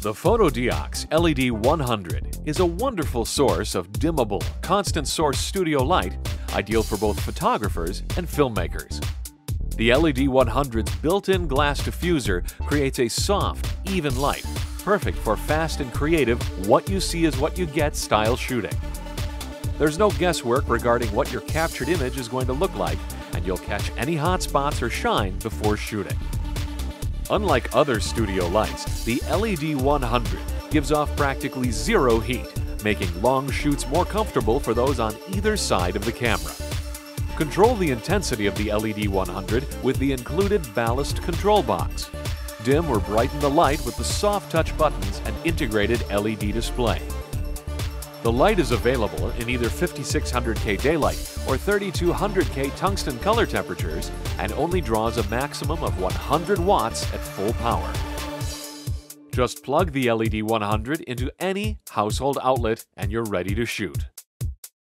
The Photodiox LED-100 is a wonderful source of dimmable, constant source studio light, ideal for both photographers and filmmakers. The LED-100's built-in glass diffuser creates a soft, even light, perfect for fast and creative what-you-see-is-what-you-get style shooting. There's no guesswork regarding what your captured image is going to look like, and you'll catch any hot spots or shine before shooting. Unlike other studio lights, the LED-100 gives off practically zero heat, making long shoots more comfortable for those on either side of the camera. Control the intensity of the LED-100 with the included ballast control box. Dim or brighten the light with the soft touch buttons and integrated LED display. The light is available in either 5600K daylight or 3200K tungsten color temperatures and only draws a maximum of 100 watts at full power. Just plug the LED-100 into any household outlet and you're ready to shoot.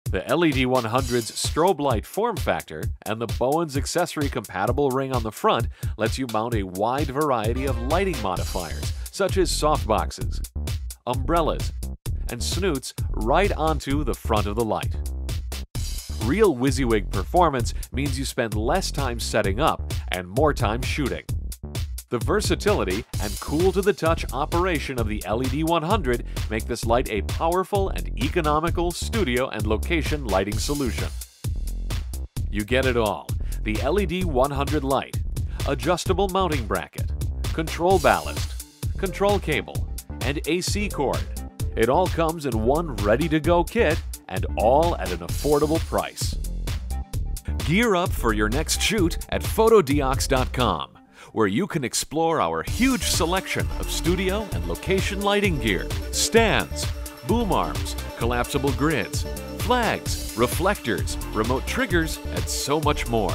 The LED-100's strobe light form factor and the Bowens accessory compatible ring on the front lets you mount a wide variety of lighting modifiers such as softboxes, umbrellas, and snoots right onto the front of the light. Real WYSIWYG performance means you spend less time setting up and more time shooting. The versatility and cool-to-the-touch operation of the LED-100 make this light a powerful and economical studio and location lighting solution. You get it all: the LED-100 light, adjustable mounting bracket, control ballast, control cable, and AC cord. It all comes in one ready-to-go kit, and all at an affordable price. Gear up for your next shoot at photodiox.com, where you can explore our huge selection of studio and location lighting gear, stands, boom arms, collapsible grids, flags, reflectors, remote triggers, and so much more.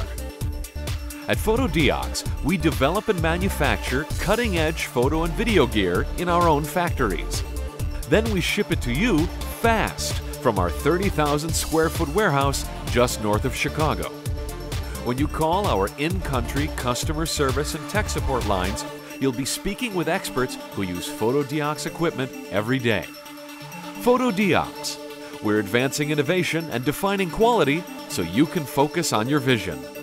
At Photodiox, we develop and manufacture cutting-edge photo and video gear in our own factories. Then we ship it to you fast from our 30,000 square foot warehouse just north of Chicago. When you call our in-country customer service and tech support lines, you'll be speaking with experts who use Photodiox equipment every day. Photodiox. We're advancing innovation and defining quality so you can focus on your vision.